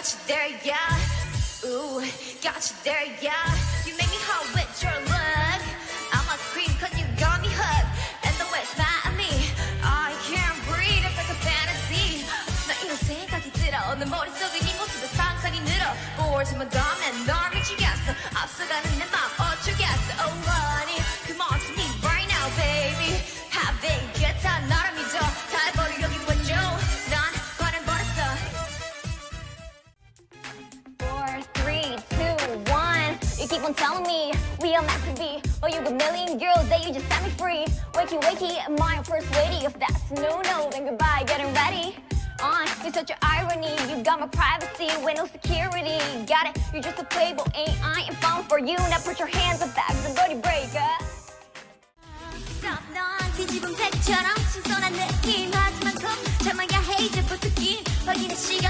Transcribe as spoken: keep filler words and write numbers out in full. got you there, yeah. Ooh, got you there, yeah. You make me hot with your look. I'ma scream 'cause you got me hooked. And the wet's mad at me. I can't breathe, it's like a fantasy. 나 이런 생각이 들어. 내 머릿속에 네 모습에 상상이 늘어. 보여지면 가면 널 미치겠어. 앞서가는 내 맘 어쩌겠어. Oh honey, come on to me right now, baby. Have a good time, 나를 믿어. 다 버려 여기 완전. 난 관을 버렸어. four, three, two, one. You keep on telling me we are meant to be. Oh, you got a million girls that you just set me free. Wakey, wakey, my first lady. If that's no, no, then goodbye, getting ready. On, uh, you're such an irony. You got my privacy, with no security. Got it, you're just a playboy, ain't I? Ain't bound for you. Now put your hands up, that's a body breaker. Stop, 넌 뒤집은 백처럼 신선한 느낌 하지만 꼭 참아야 해, 이제부터 긴 확인의 시간.